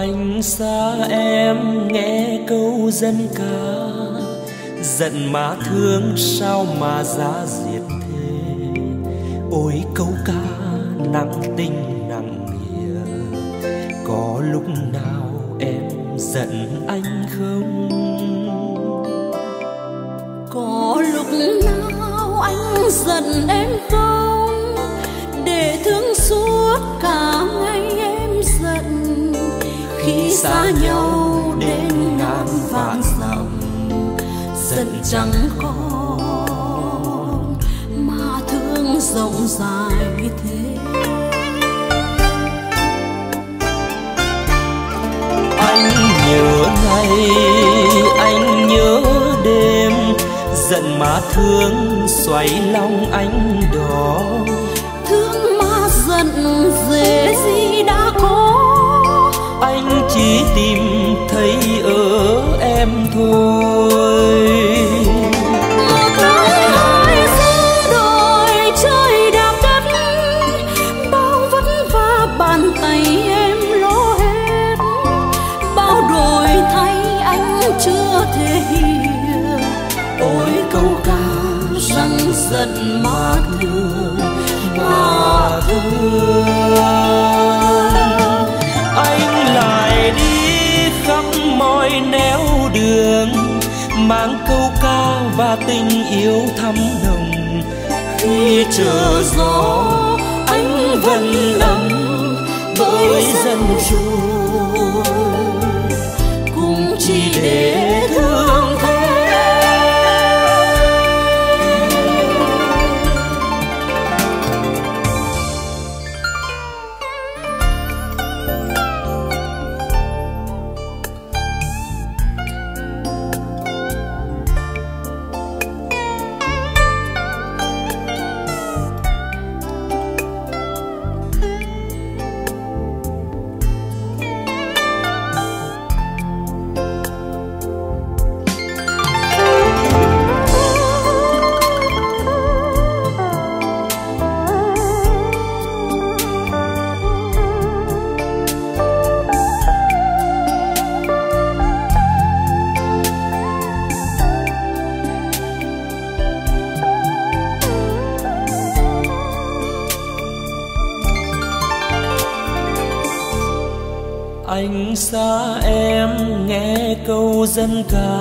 Anh xa em nghe câu dân ca, giận má thương sao mà giá diệt thế. Ôi câu ca nặng tình nặng nghĩa, có lúc nào em giận anh không? Có lúc nào anh giận em không? Để thương suốt cả ngày em giận, khi xa nhau đến ngàn vạn dặm, giận chẳng còn mà thương rộng dài thế. Anh nhớ ngày, anh nhớ đêm, giận mà thương xoáy lòng anh đó. Thương mà giận dễ gì đã có, anh chỉ tìm thấy ở em thôi. Một tháng hai giữa đồi trời đã cất, bao vất vả bàn tay em lố hết, bao đổi thay anh chưa thể hiểu. Ôi câu ca rằng giận mà thương, mà thương. Mọi nẻo đường mang câu ca và tình yêu thắm nồng, khi chờ gió anh vẫn lầm với dân trôi, cũng chỉ để thương thế. Anh xa em nghe câu dân ca,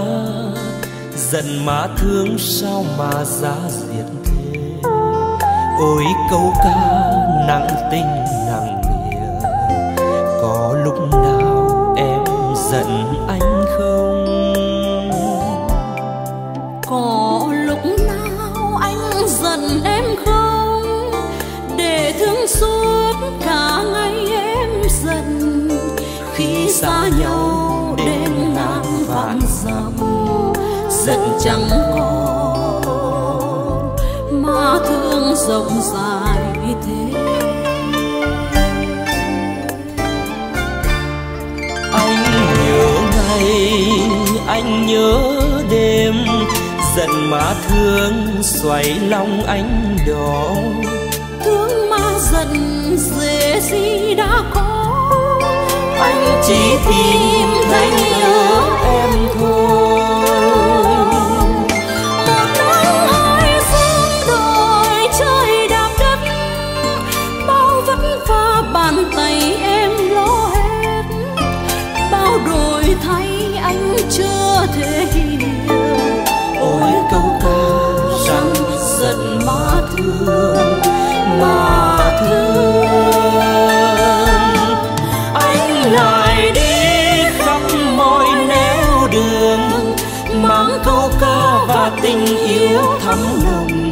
giận má thương sao mà giá diệt thế. Ôi câu ca nặng tình nặng nghĩa, có lúc nào em giận anh không? Có lúc nào anh giận em không? Để thương suốt cả ngày em giận, khi xa nhau đến ngàn vạn dặm, giận chẳng còn mà thương rộng dài thế. Anh nhớ ngày, anh nhớ đêm, giận mà thương xoáy lòng anh đó. Thương mà giận dễ gì đã có, anh chỉ tìm thấy nhớ em thôi. Một tháng hai giữa đồi trời đã cất, bao vất vả bàn tay em lố hết, bao đổi thay anh chưa thể hiểu. Ôi câu ca rằng giận mà thương, mà thương. Lại đi khắp mọi nẻo đường, mang câu ca và tình yêu thắm nồng,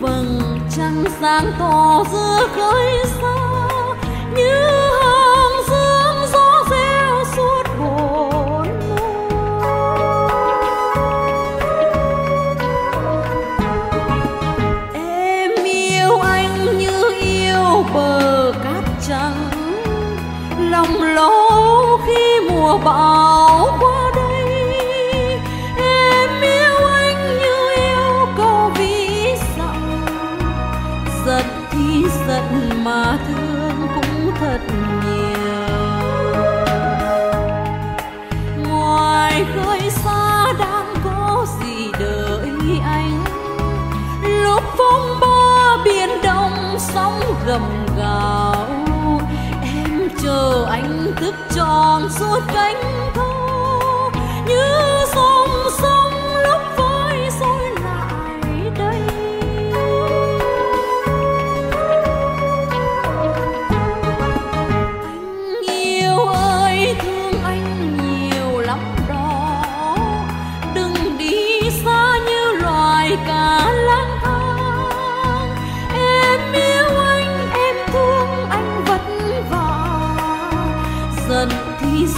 vầng trăng sáng tỏ giữa khơi xa như hàng dương gió reo suốt bốn mùa. Em yêu anh như yêu bờ cát trắng, lòng lố khi mùa bão qua. Giận mà thương cũng thật nhiều. Ngoài khơi xa đang có gì đợi anh? Lúc phong ba biển đông sóng gầm gào, em chờ anh thức tròn suốt cánh thâu như sông sông.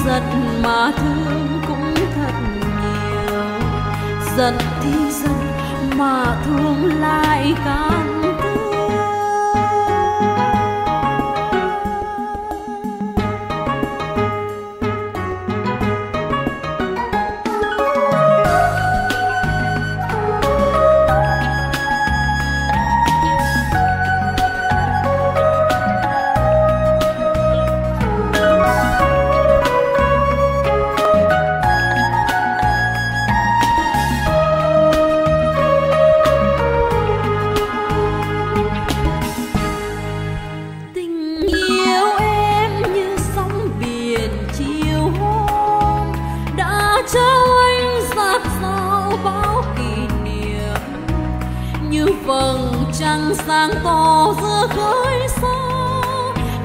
Giận mà thương cũng thật nhiều, giận thì giận mà thương lại càng. Trăng sáng tỏ giữa khơi xa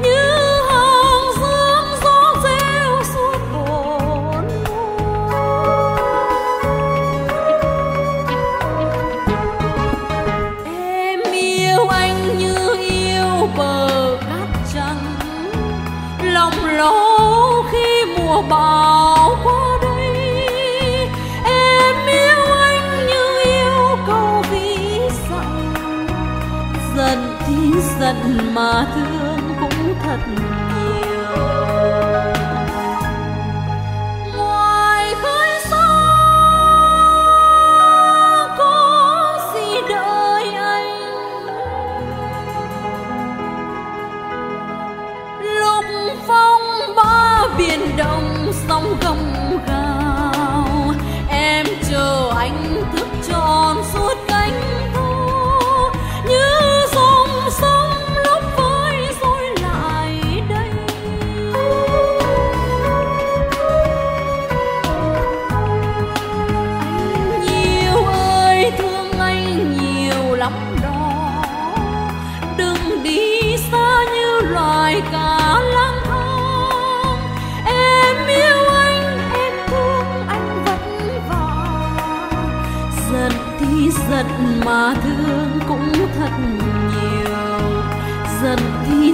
như hàng dương gió reo suốt bốn mùa. Em yêu anh như yêu bờ cát trắng, lòng lố khi mùa bão qua. Giận mà thương cũng thật nhiều. Ngoài khơi xa có gì đợi anh? Lúc phong ba biển đông sóng gầm gào, em chờ anh thức tròn suốt cánh. Cả lang thang em yêu anh, em thương anh vẫn vàng. Giận thì giận mà thương cũng thật nhiều, giận thì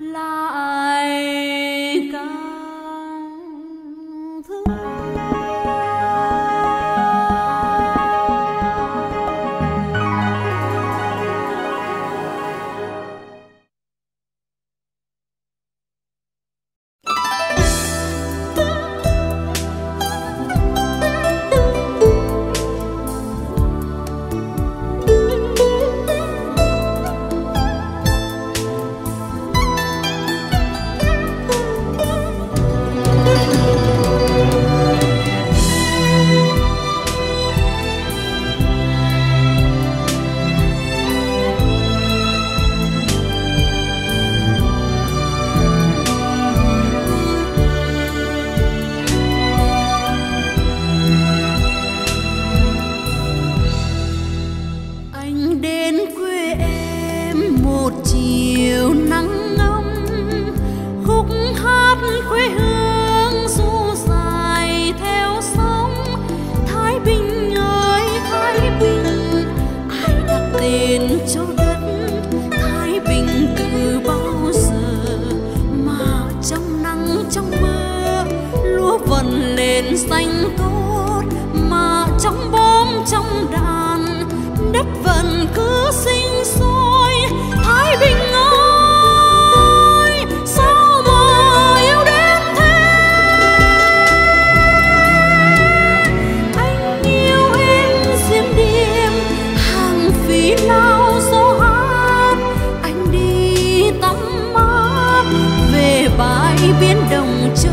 lại càng. xanh tốt mà trong bom trong đàn đất vẫn cứ sinh sôi Thái Bình ơi, sao mà yêu đến thế? Anh yêu em diêm điềm hàng phí lao gió hát, anh đi tắm mát về bãi biển Đồng Châu.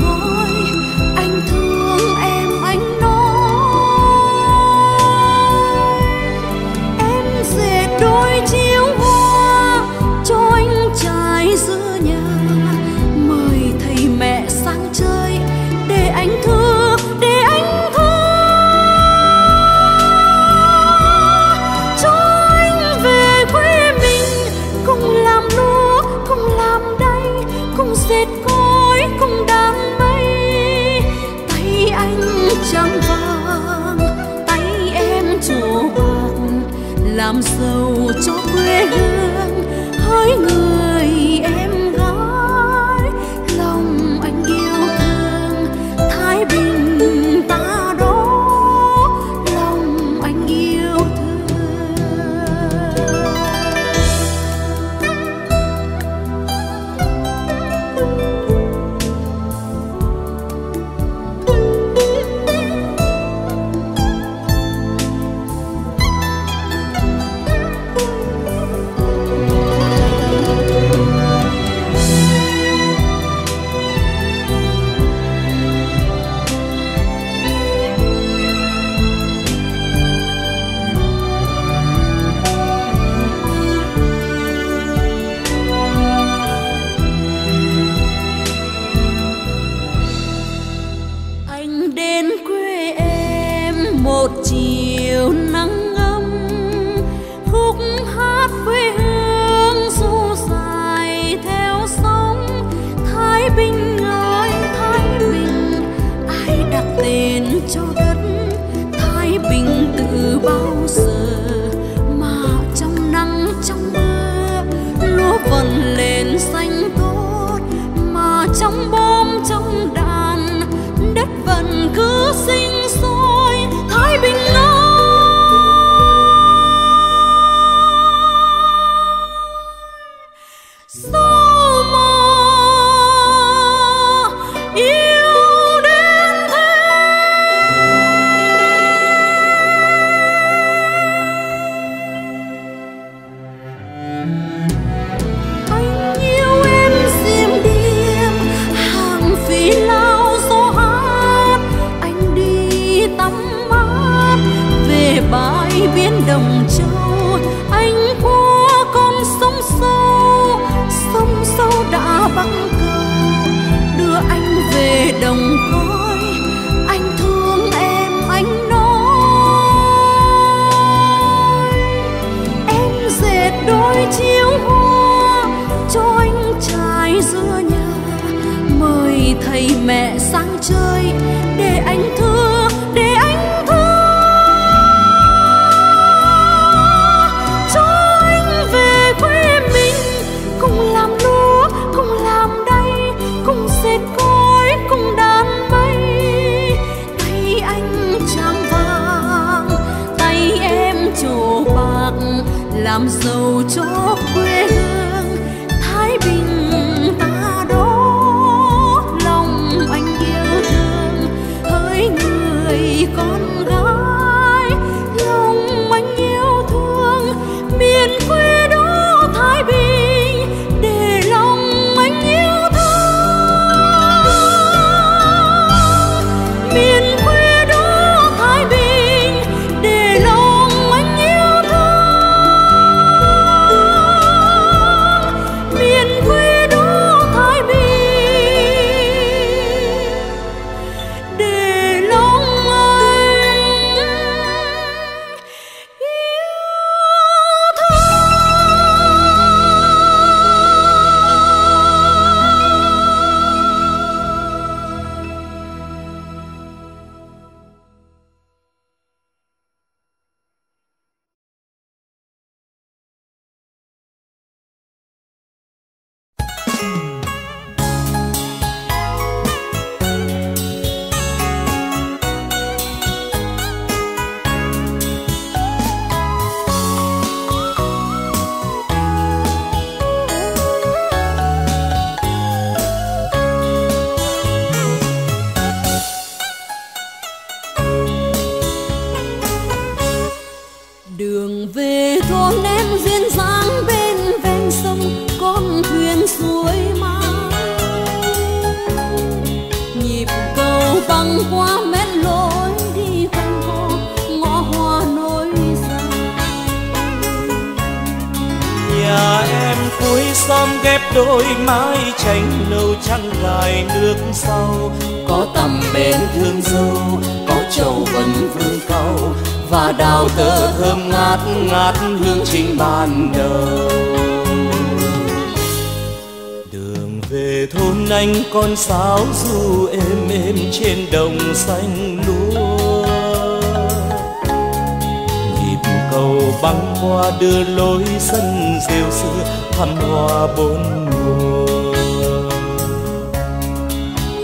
cõi, anh thương em, anh nói em dệt đôi chiếu hoa cho anh trai giữa nhà, mời thầy mẹ sang chơi để anh thơ, để anh thơ cho anh về quê mình cùng là dệt cối cùng đám mây. Tay anh trắng vàng, tay em trổ bạc, làm giàu cho quê hương. Hỡi người em gái, lòng anh yêu thương Thái Bình ta đó, lòng anh yêu làm giàu cho quê hương Thái Bình ta đó, lòng anh yêu thương hỡi người. Đôi mái tranh nâu trăng gài nước sau, có tầm bên thương dâu, có trầu vân vương cau và đào tơ thơm ngát ngát hương trình ban đầu. Đường về thôn anh con sáo du êm êm trên đồng xanh lúa, nhịp cầu băng qua đưa lối sân rêu xưa thắm hoa bốn mùa.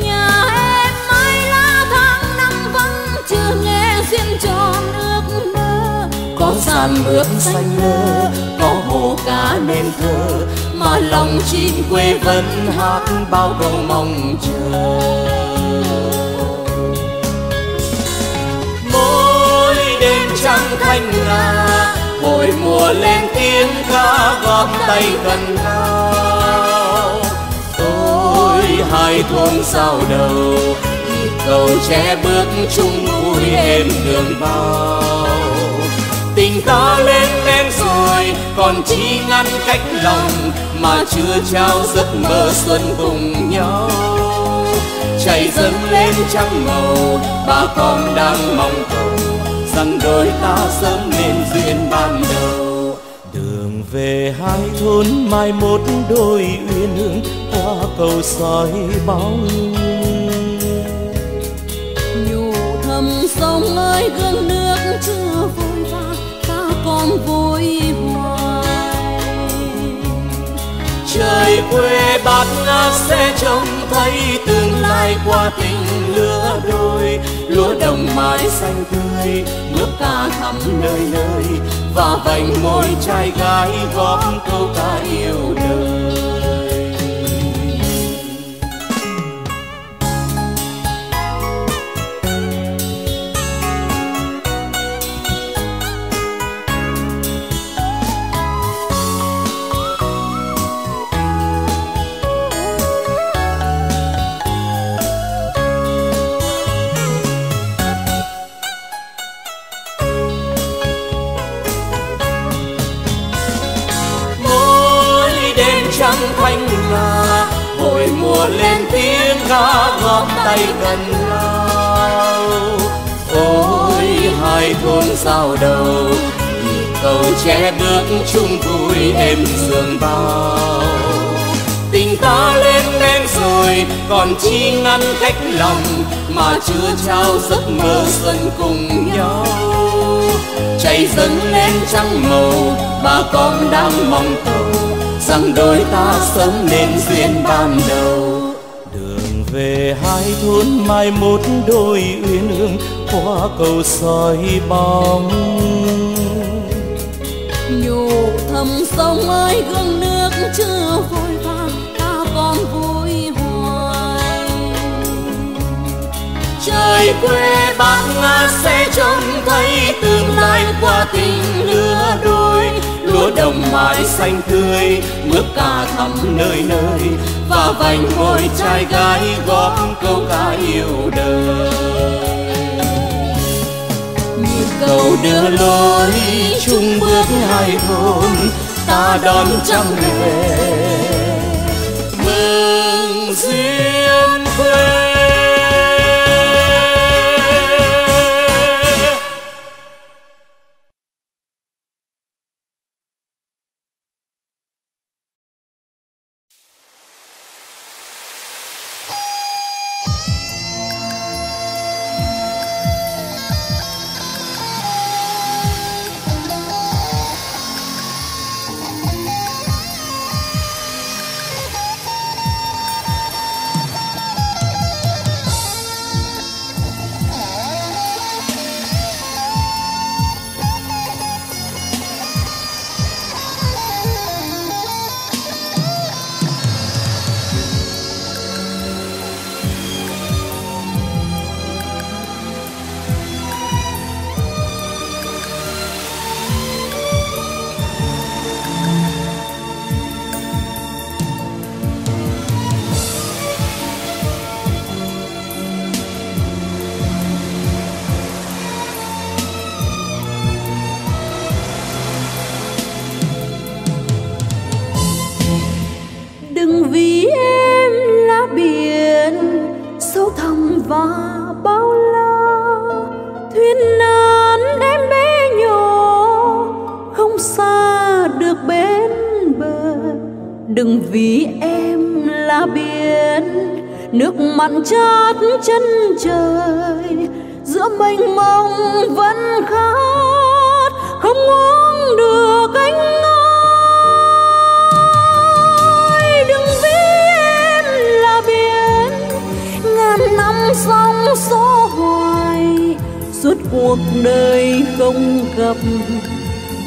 Nhà em mãi lá tháng năm vắng, chưa nghe duyên tròn ước mơ. Có sàn mướp xanh lơ, có hồ cá nên thơ, mà lòng chim quê vẫn hát bao câu mong chờ. Mỗi đêm trăng thanh nga, hồi mùa lên tiếng ca góp tay gần nhau. Tôi hai thôn sau đầu, nhịp cầu trẻ bước chung vui êm đường bao. Tình ta lên men rồi, còn chi ngăn cách lòng, mà chưa trao giấc mơ xuân cùng nhau. Chạy dâng lên trăng màu, bà con đang mong cầu rằng đôi ta sớm nên duyên ban đầu. Đường về hai thôn mai một đôi uyên ương qua cầu soi bóng. Nhủ thầm sông ơi gương nước chưa vội ra, ta còn vui hoài. Trời quê bát ngát sẽ trông thấy tương lai qua tình lứa đôi. Lúa đồng mái xanh tươi, nước ca khắp nơi nơi, và vành môi trai gái góp câu ca yêu đời. Thanh là hồi mùa lên tiếng ca góp tay gần nhau. Ôi hai thôn giao đầu, cầu trẻ bước chung vui êm sương bao. Tình ta lên men rồi, còn chi ngăn cách lòng, mà chưa trao giấc mơ xuân cùng nhau. Cháy dâng lên trăng màu, bà con đang mong cầu rằng đôi ta sớm nên duyên ban đầu. Đường về hai thôn mai một đôi uyên ương qua cầu soi bóng. Nhủ thầm sông ơi gương nước chưa vội vàng, ta còn vui hoài. Trời quê bát ngát sẽ trông thấy tương lai qua tình lứa đôi. Lúa đồng mái xanh tươi, mướp ca thắm nơi nơi, và vành môi trai gái góp câu ca yêu đời. Nhịp cầu đưa lối chung bước hai thôn, ta đón trăng về mừng duyên quê. và bao la thuyên nan em bé nhỏ không xa được bên bờ. Đừng vì em là biển nước mặn chát chân trời, giữa mênh mông vẫn khát không uống được anh ơi. Đừng vì em là biển ngàn năm sóng số hoài, suốt cuộc đời không gặp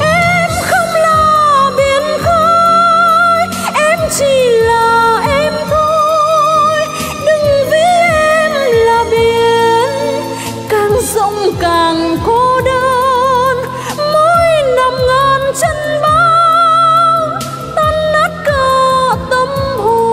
Em không là biển khơi, em chỉ là em thôi. Đừng vì em là biển càng rộng càng cô đơn, mỗi năm ngàn chân bao tan nát cả tâm hồn.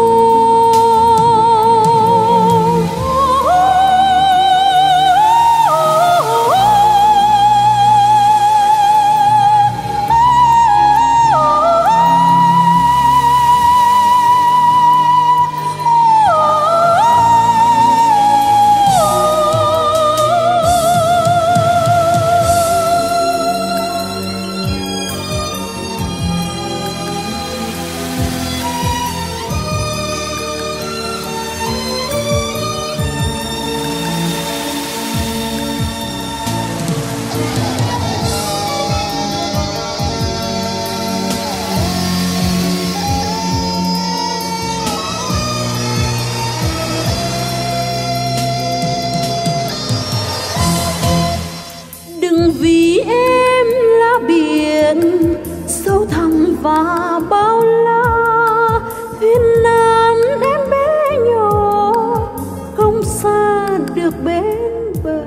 Và bao la thuyên nan em bé nhỏ không xa được bên bờ.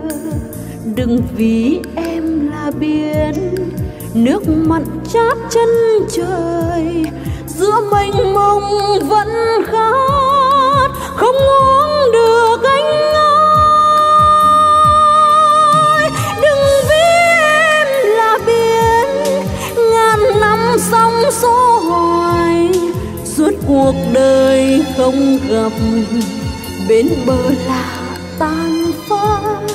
Đừng vì em là biển nước mặn chát chân trời, giữa mênh mông vẫn khát không uống được anh ơi. Đừng vì em là biển ngàn năm sóng số hoài, suốt cuộc đời không gặp bên bờ là tan phai.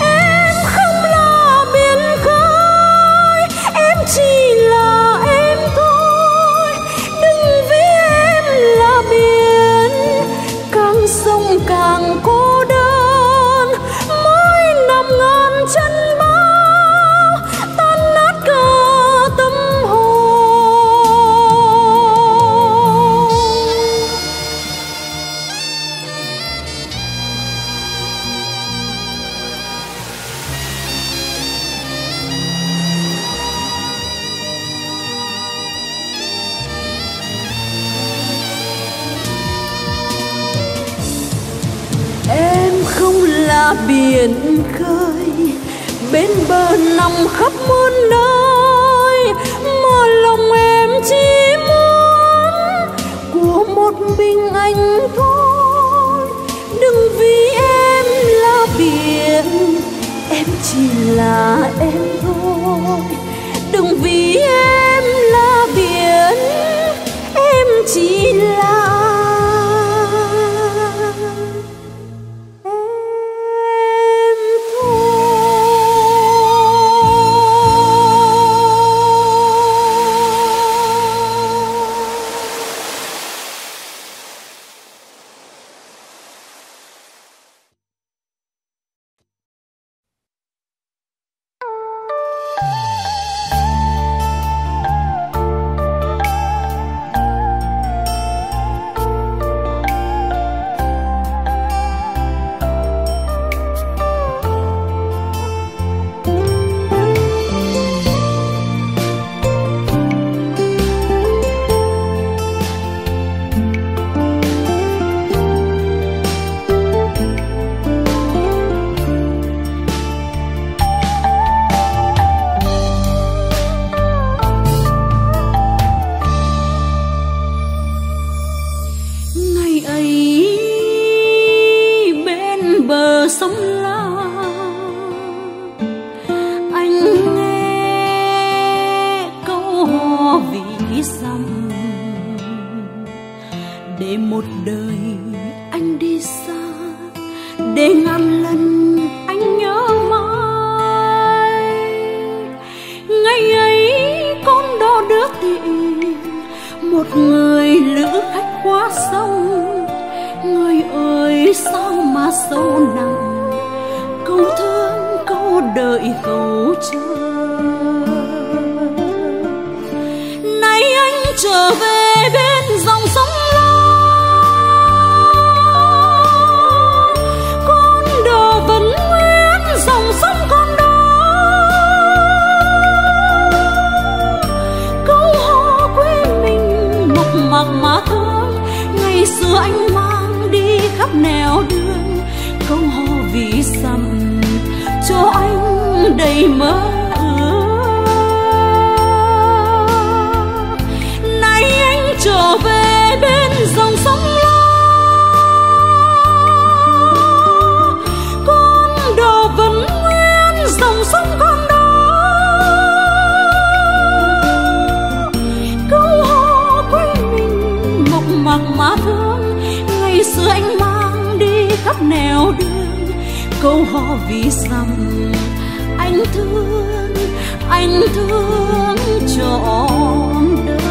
Em không là biển khơi, em chỉ là em thôi. Đừng vì em là biển càng sông càng cô đơn, mỗi năm ngàn chân bao tan nát cả tâm hồn. Em không là biển khơi, bên bờ nằm khắp muôn nơi, mà lòng em chỉ muốn của một mình anh thôi. Đừng vì em là biển, em chỉ là em thôi. Đừng vì em là biển, em chỉ là một đời anh đi xa để ngàn lần anh nhớ mãi. Ngày ấy con đò đưa tiễn một người lữ khách qua sông. Người ơi sao mà sâu nặng câu thương, câu đợi, câu chờ. Nay anh trở về bên dòng sông Lam, con đò vẫn nguyên dòng sông con đó. Câu hò quê mình mộc mạc mà thương, ngày xưa anh mang đi khắp nẻo đường. Câu hò vì sầm cho anh đầy mơ. Trở về bên dòng sông Lam, con đò vẫn nguyên dòng sông con đó. Câu hò quê mình mộc mạc mà thương, ngày xưa anh mang đi khắp nẻo đường. Câu hò vì rằng anh thương trọn đời.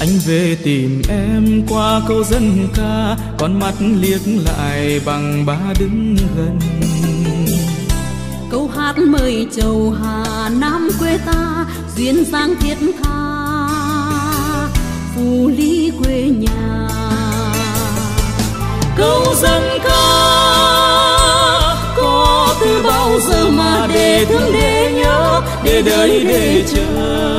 Anh về tìm em qua câu dân ca, con mắt liếc lại bằng ba đứng gần. Câu hát mời chầu Hà Nam quê ta, duyên dáng thiết tha, phù lý quê nhà. Câu dân ca có từ bao giờ mà để thương để nhớ, để đợi để chờ.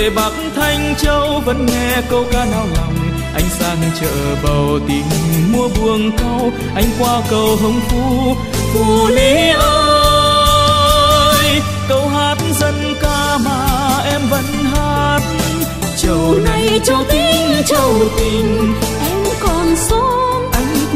Về Bắc Thanh Châu vẫn nghe câu ca nao lòng, anh sang chợ Bầu tìm mua buồng cau, anh qua cầu Hồng Phú, Phú Lý ơi. Câu hát dân ca mà em vẫn hát, châu này châu tình em còn son, anh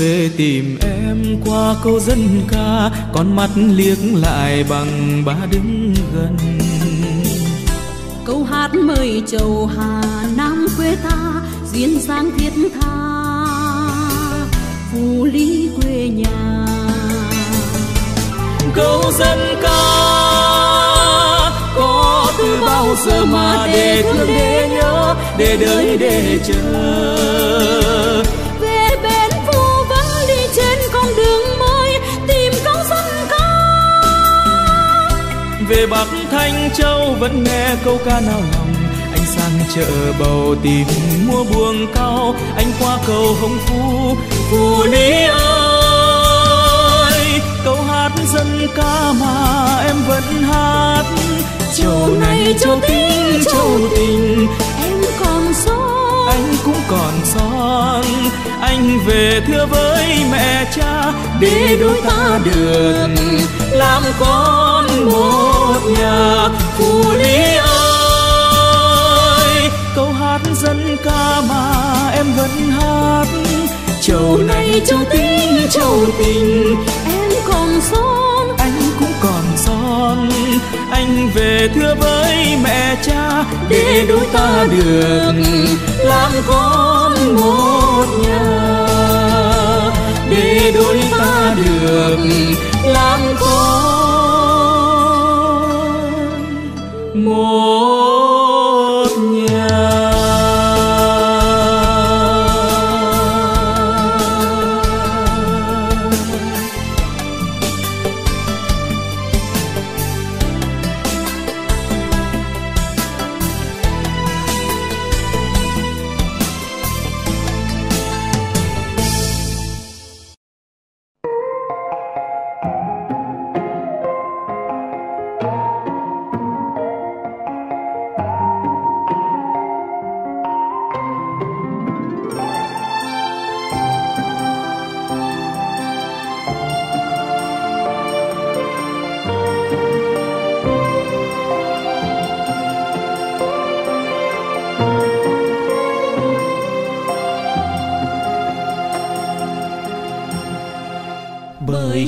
Về tìm em qua câu dân ca, con mắt liếc lại bằng ba đứng gần. Câu hát mời chầu Hà Nam quê ta, duyên dáng thiết tha, phù lý quê nhà. Câu dân ca có từ bao giờ mà để thương để nhớ, để đợi để chờ. Về Bắc Thanh Châu vẫn nghe câu ca nao lòng, anh sang chợ Bầu tìm mua buồng cau, anh qua cầu Hồng Phú, Phú Lý ơi. Câu hát dân ca mà em vẫn hát, châu này châu tình em còn son, anh cũng còn son. Anh về thưa với mẹ cha để đôi ta được làm con một nhà. Phú Lý ơi, câu hát dân ca mà em vẫn hát, châu này châu tình em còn son, anh cũng còn son. Anh về thưa với mẹ cha để đôi ta được làm con một nhà, để đôi ta được làm con một nhà.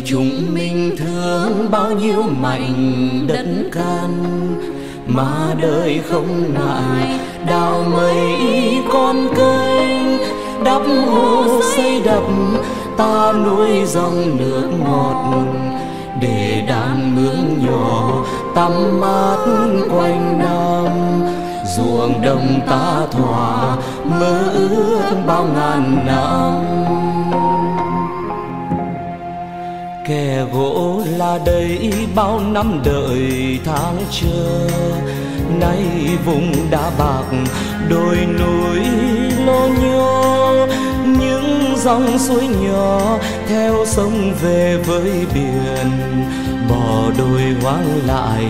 Chúng mình thương bao nhiêu mảnh đất can, mà đời không nại đào mấy con kênh, đắp hồ xây đập ta nuôi dòng nước ngọt, để đàn mướn nhỏ tắm mát quanh năm. Ruộng đồng ta thỏa mơ ước bao ngàn năm, kẻ gỗ là đây bao năm đợi tháng chờ. Nay vùng đá bạc đồi núi lo nhớ, những dòng suối nhỏ theo sông về với biển, bỏ đôi hoang lại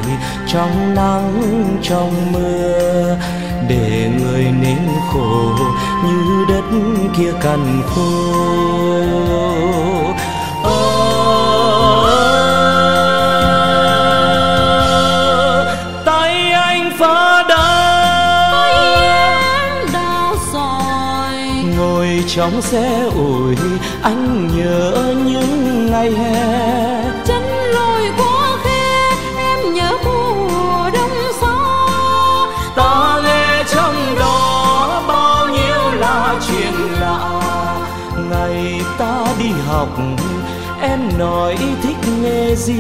trong nắng trong mưa, để người nên khổ như đất kia cằn khô. Tay anh phá đá, tay em đào sỏi, ngồi trong xe ủi anh nhớ những ngày hè. Em nói thích nghề gì?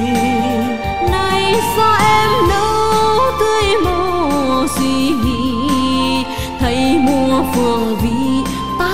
Này sao em nấu tươi màu gì? Thấy mùa phường vi ta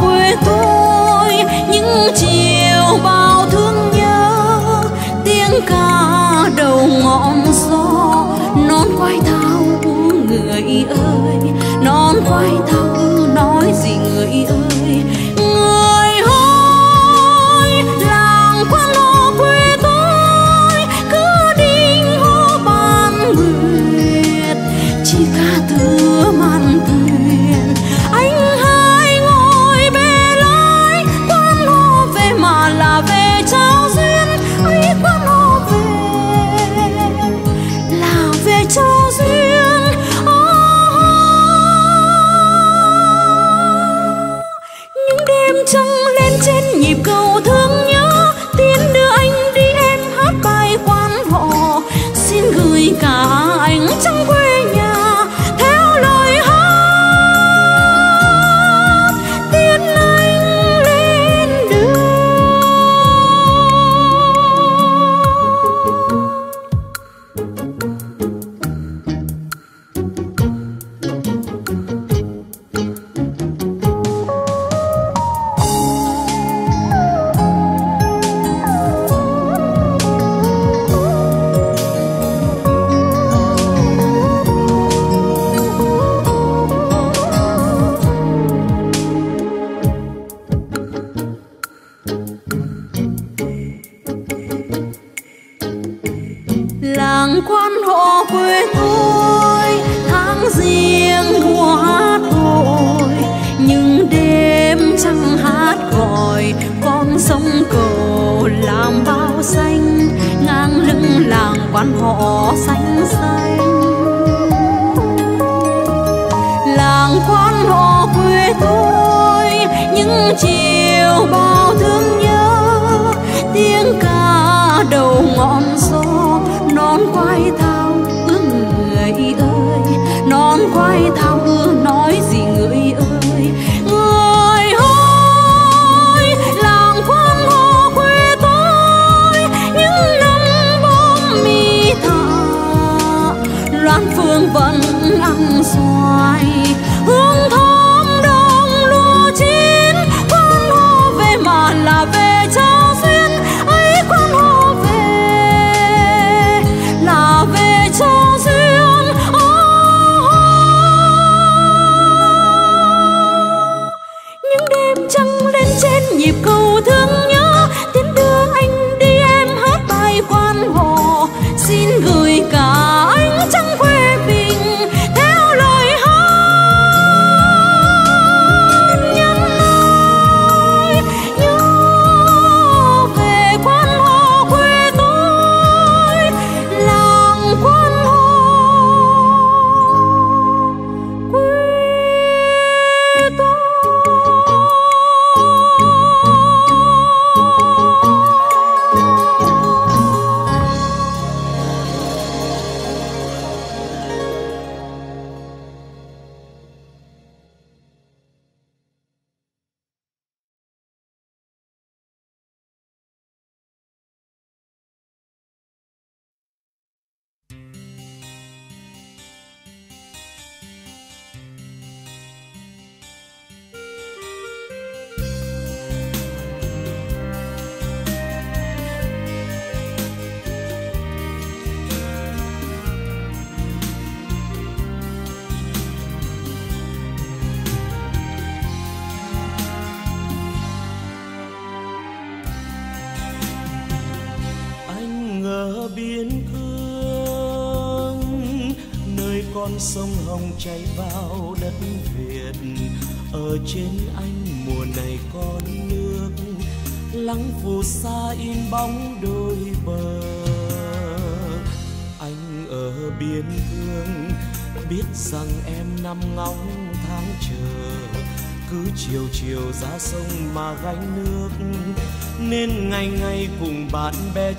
Quê tôi những chiều bao thương nhớ, khoai thau người ơi, non khoai thau nói gì người ơi. Người hôi làng quan lộ quê tôi cứ đinh hô ban nguyệt, chỉ ca thưa man thuyền anh hai ngồi bề lái. Quan lộ về mà là về trao duyên ấy, quan lộ về là về trao duyên.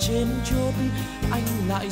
Trên chốt anh lại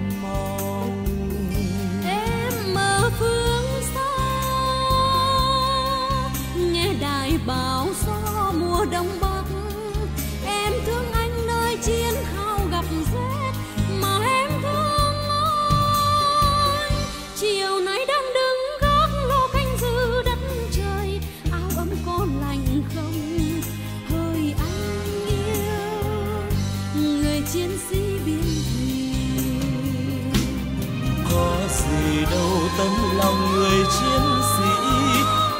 mong. Em mơ phương xa nghe đài bão gió mùa đông bắc, em thương anh nơi chiến khao gặp rét mà em thương anh. Chiều nay đang đứng gác lô canh giữ đất trời, áo ấm có lành không? Chiến sĩ biên thùy gì đâu tấm lòng người chiến sĩ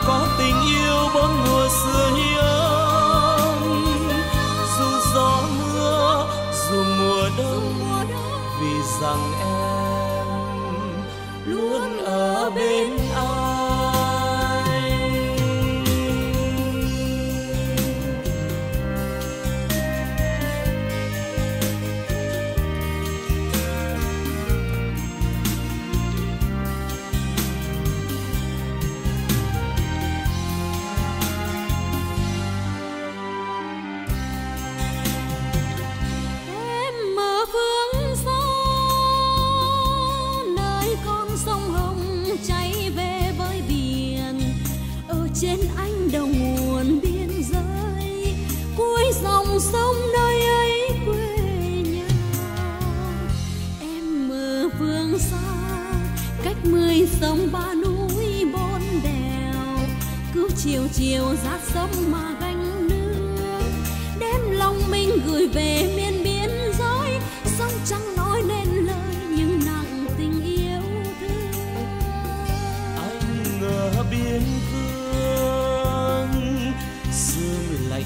có tình yêu bốn mùa xưa hiếm. Dù gió mưa dù mùa đông, vì rằng em luôn ở bên anh. Trên anh đầu nguồn biên giới, cuối dòng sông nơi ấy quê nhà. Em mơ phương xa, cách 10 sông 3 núi 4 đèo. Cứ chiều chiều ra sông mà gánh nước, đem lòng mình gửi về miền biên giới. Sông trắng nói nên lời nhưng nặng tình yêu thương. Anh ở biên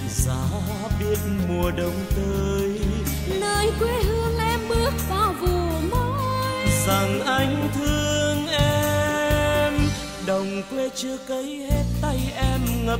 giá biết mùa đông tới, nơi quê hương em bước vào vụ mới. Rằng anh thương em, đồng quê chưa cấy hết tay em ngập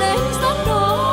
lên sóng đổ.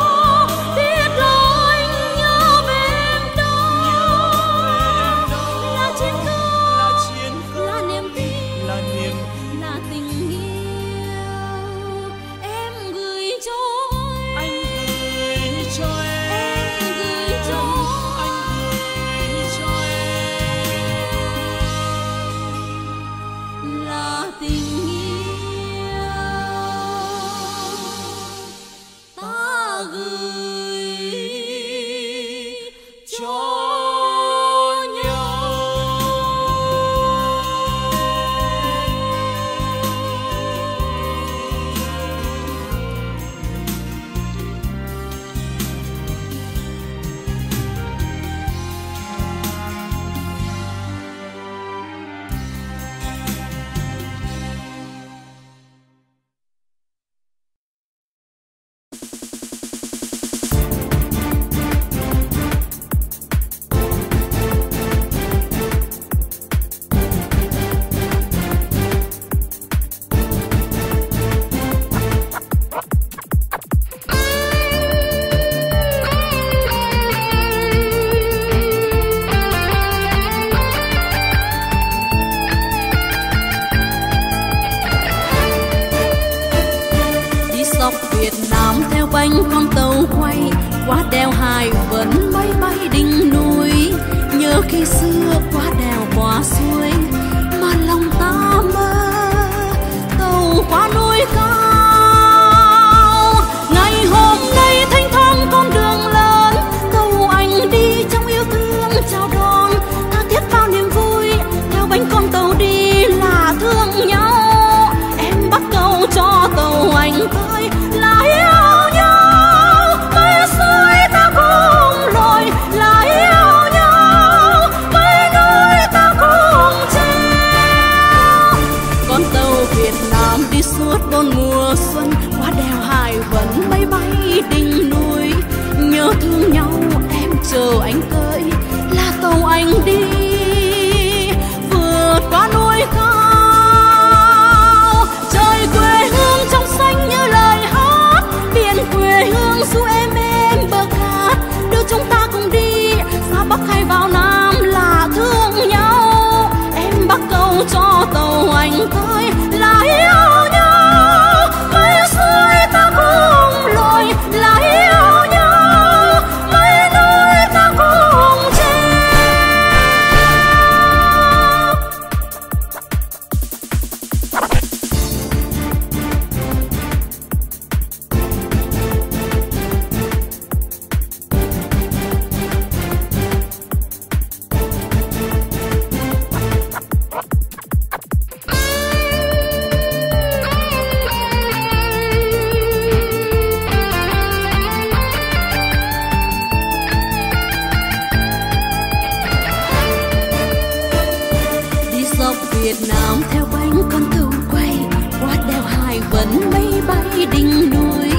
góc Việt Nam theo bánh con tàu quay qua đèo Hải Vân mây bay đỉnh núi.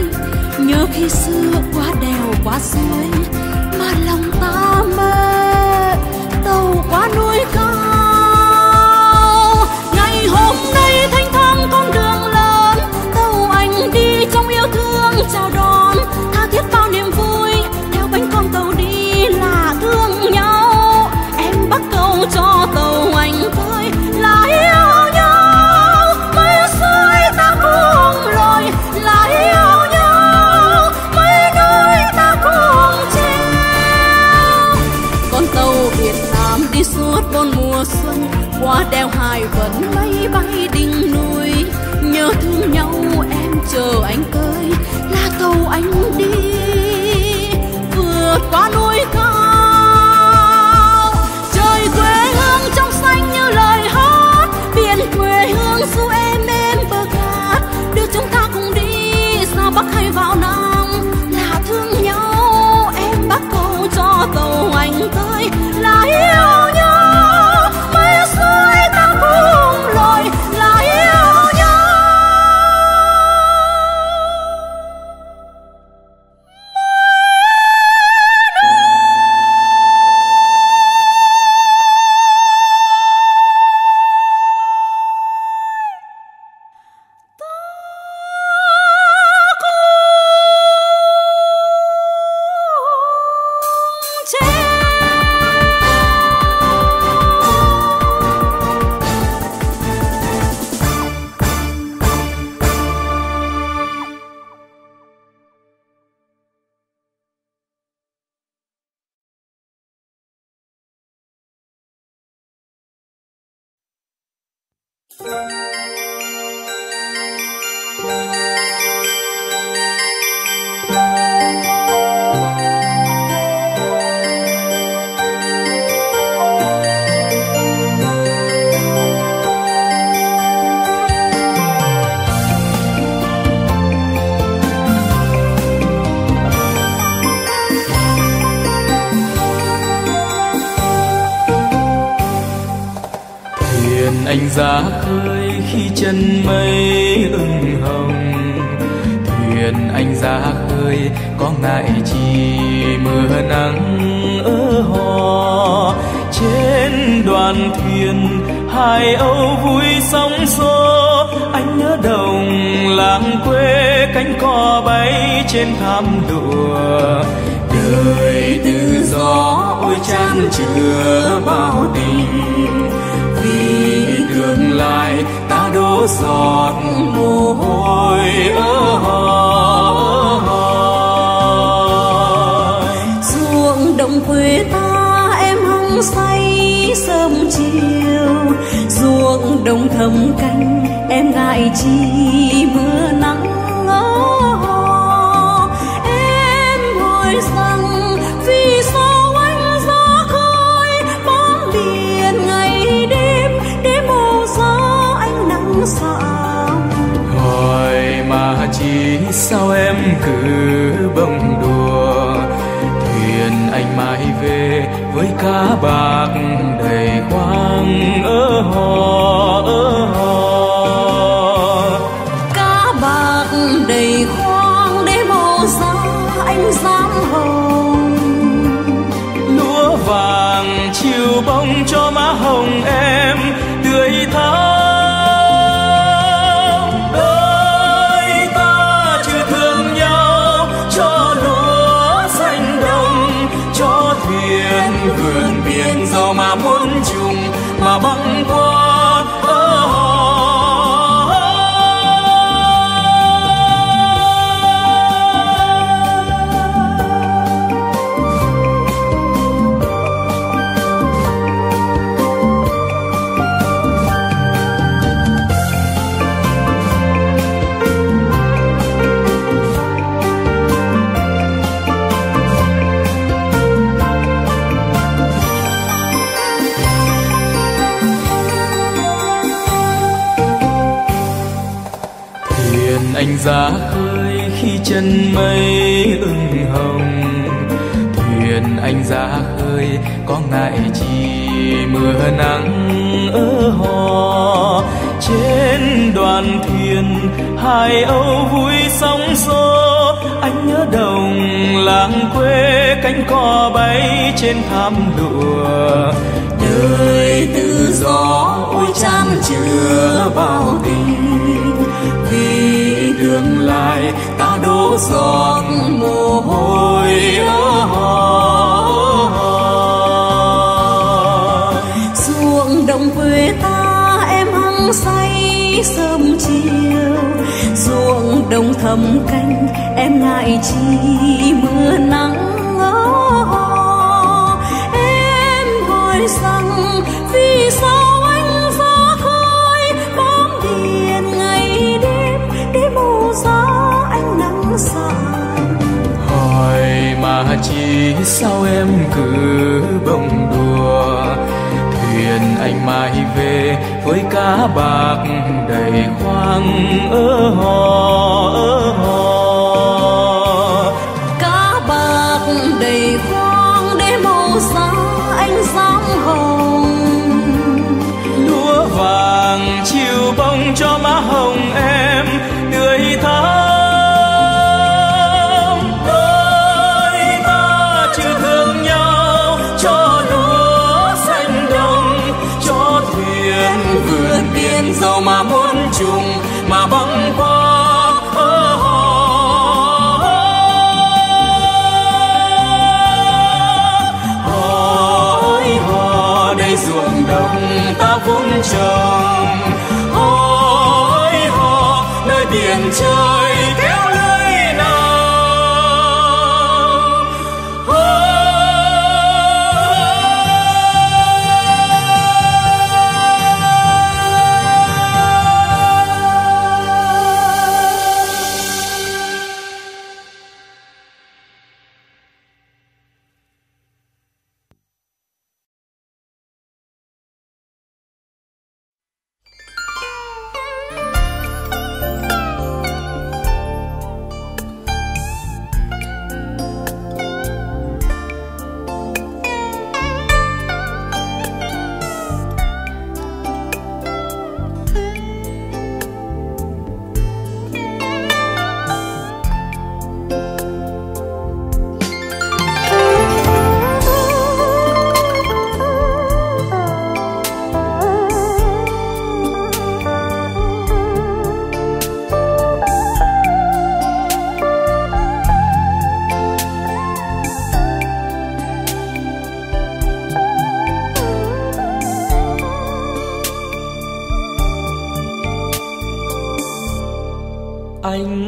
Nhớ khi xưa qua đèo qua suối mà lòng ta mơ tàu qua núi cao. Ngày hôm nay thanh thang con đường lớn, tàu anh đi trong yêu thương chào đón tha thiết bao niềm vui. Theo bánh con tàu đi là thương nhau, em bắt cầu cho tàu anh tới là yêu nhau. Mấy suối ta cùng lội là yêu nhau, mấy nơi ta cùng treo. Con tàu Việt Nam đi suốt bốn mùa xuân, qua đèo Hải Vân mây bay đỉnh núi. Nhớ thương nhau em chờ anh tới là tàu anh đi vượt qua núi cao. Quê hương trong xanh như lời hát, biển quê hương du em bờ cát. Đưa chúng ta cùng đi ra Bắc hay vào Nam là thương nhau. Em bắt cầu cho tàu anh tới là yêu nhau, mấy suối ta cùng lội là yêu nhau. Anh ra khơi khi chân mây ửng hồng, thuyền anh ra khơi có ngại chi mưa nắng ơ hò. Trên đoàn thuyền hai âu vui sóng xô, anh nhớ đồng làng quê cánh cò bay trên thảm lụa. Đời tự do ôi chan chứa bao tình, tương lai ta đổ giọt mồ hôi ơ hò. Ruộng đồng quê ta em hăng say sớm chiều, ruộng đồng thầm canh em ngại chi mưa nắng ơ hò. Em hỏi rằng vì sao anh gió khơi bám biển ngày đêm để màu gió anh nắng sạm. Hỏi mà chỉ sao em cứ bông đùa, thuyền anh mãi về với cá bạc đầy khoang ơ hò ơ hò. Cá bạc đầy khoang để màu gió anh dám hồng, lúa vàng chiều bông cho má hồng em tươi thắm. Đời ta chưa thương nhau cho lúa xanh đồng, cho thuyền vườn biển giàu mà muốn chung mà băng qua. Anh ra khơi khi chân mây ửng hồng, thuyền anh ra khơi có ngại chi mưa nắng ơ hò. Phan Thiên, Hải Âu vui sóng gió. Anh nhớ đồng làng quê, cánh cò bay trên thảm lụa. Đời tự do ôi chan chứa bao tình, vì đường lại ta đổ giọt mồ hôi ở họ. Ruộng đồng quê ta em hăng say sớm chiều, ruộng đồng thầm canh em ngại chi mưa nắng. Rằng vì sao anh ra khơi bám biển ngày đêm để màu gió anh nắng sàng. Hỏi mà chi sao em cứ bông đùa, thuyền anh mãi về với cá bạc đầy khoang ơ hò ơ hò. Cá bạc đầy khoang để màu gió anh dám hồng, lúa vàng chiều bông cho má hồng em tươi thắm. Đôi ta chưa thương nhau cho lúa xanh đồng, cho thuyền vượt biển dẫu mà muốn chung mà băng qua. Ruộng đồng ta vun trồng hối hò, nơi biển trời kéo lưới nào.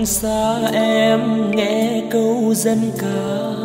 Xa em nghe câu dân ca,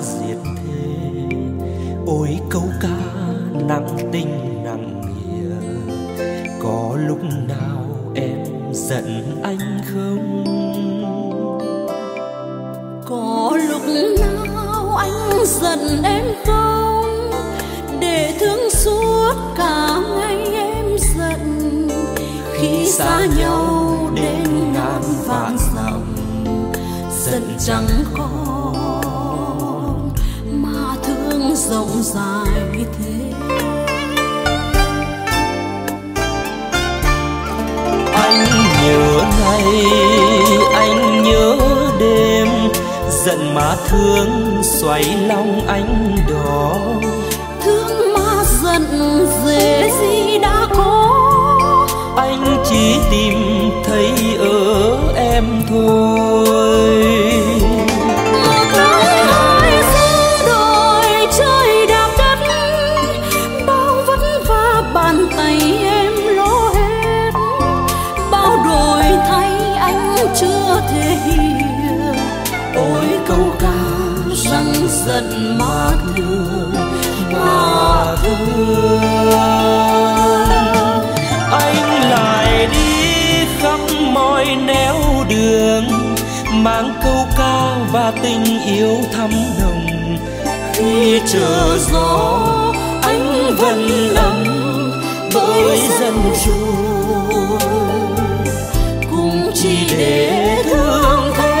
diệt thế. Ôi câu ca nặng tình nặng nghĩa, có lúc nào em giận anh không? Có lúc nào anh giận em không? Để thương suốt cả ngày em giận, khi xa nhau đến ngàn vạn dặm giận chẳng còn mà thương rộng dài thế. Anh nhớ ngày anh nhớ đêm, giận mà thương xoáy lòng anh đó. Thương mà giận dễ gì đã có, anh chỉ tìm thấy ở em thôi. Mà có ai giữ đôi trời đạp đất, bao vất vả bàn tay em lỗ hết. Bao đổi thay anh chưa thể hiểu, ôi câu ca rằng giận mà thương mà thương. Anh lại đi khắp mọi nẻo đường, mang câu ca và tình yêu thắm nồng. Khi chờ gió anh vẫn lầm với dân chuông, cũng chỉ để thương thế.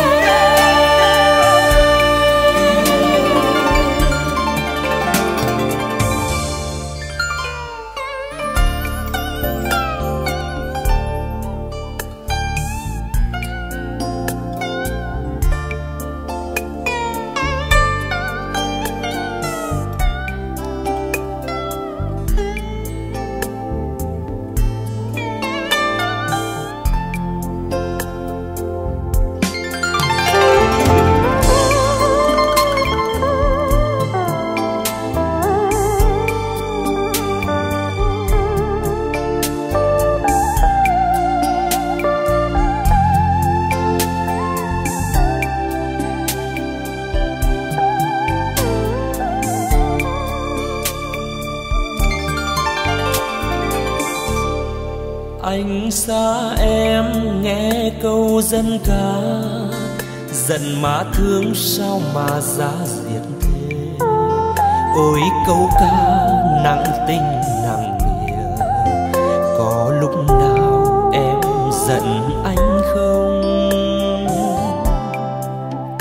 anh xa em nghe câu dân ca, giận má thương sao mà giá diệt thế. Ôi câu ca nặng tình nặng nghĩa, có lúc nào em giận anh không?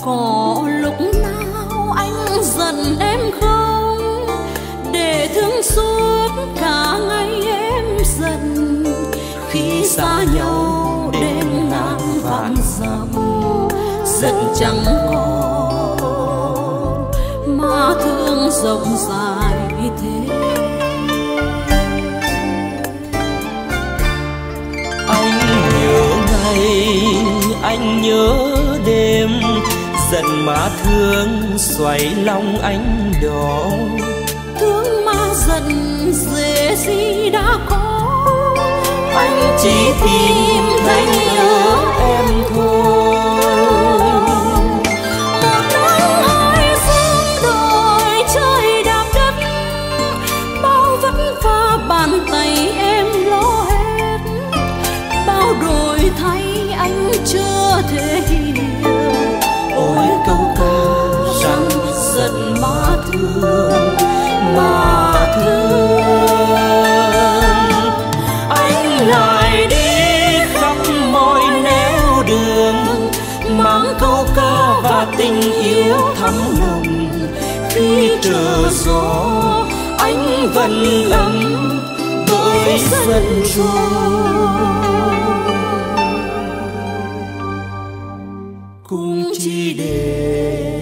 Có lúc nào anh giận em không? Để thương suốt cả ngày em giận, khi xa nhau đêm nắng vạn dặm giận chẳng có mà thương rộng dài thế. Anh nhớ ngày anh nhớ đêm, giận má thương xoáy lòng anh đỏ. Thương má giận dễ gì đã có, anh chỉ tìm thấy nhớ em thôi. Một nắng hai sương đồi trời đạp đất, bao vất vả bàn tay em lo hết. Bao đổi thay anh chưa thể hiểu, ôi câu ca rằng giận má thương mà thương. Lại đi khắp mọi nẻo đường, mang câu ca và tình yêu thắm lòng. Khi trở gió anh vẫn lắm tôi dân trôi, cùng chỉ để